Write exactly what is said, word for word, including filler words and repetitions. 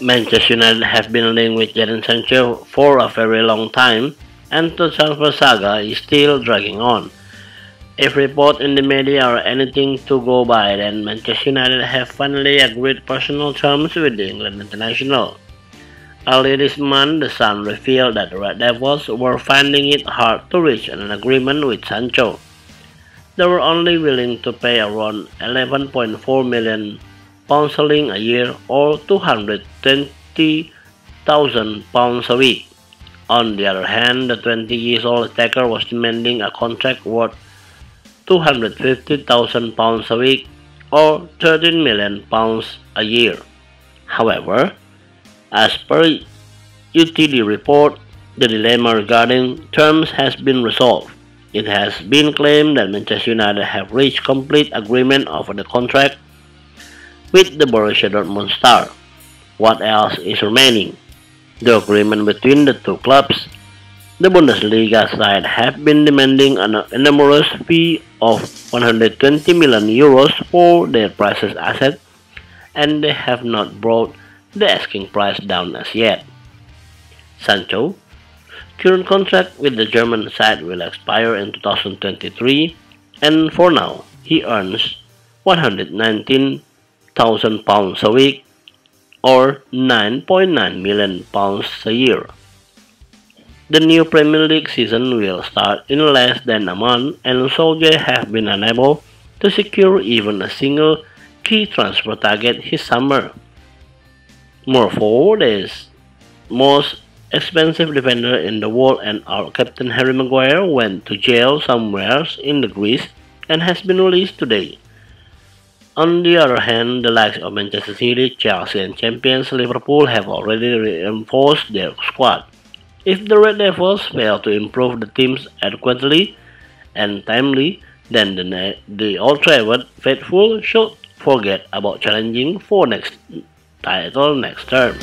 Manchester United have been linked with Jadon Sancho for a very long time, and the transfer saga is still dragging on. If reports in the media are anything to go by, then Manchester United have finally agreed personal terms with the England international. Early this month, The Sun revealed that the Red Devils were finding it hard to reach an agreement with Sancho. They were only willing to pay around eleven point four million pounds sterling a year, or two hundred twenty thousand pounds a week. On the other hand, the twenty years old attacker was demanding a contract worth two hundred fifty thousand pounds a week, or thirteen million pounds a year. However, as per U T D report, the dilemma regarding terms has been resolved. It has been claimed that Manchester United have reached complete agreement over the contract with the Borussia Dortmund star. What else is remaining? The agreement between the two clubs. The Bundesliga side have been demanding an enormous fee of one hundred twenty million euros for their precious asset, and they have not brought the asking price down as yet. Sancho's current contract with the German side will expire in two thousand twenty-three, and for now he earns one hundred nineteen thousand pounds a week, or nine point nine million pounds a year. The new Premier League season will start in less than a month, and so they have been unable to secure even a single key transfer target this summer. Moreover, the most expensive defender in the world and our captain Harry Maguire went to jail somewhere in Greece and has been released today. On the other hand, the likes of Manchester City, Chelsea and champions Liverpool have already reinforced their squad. If the Red Devils fail to improve the teams adequately and timely, then the, the Old Trafford faithful should forget about challenging for next title next term.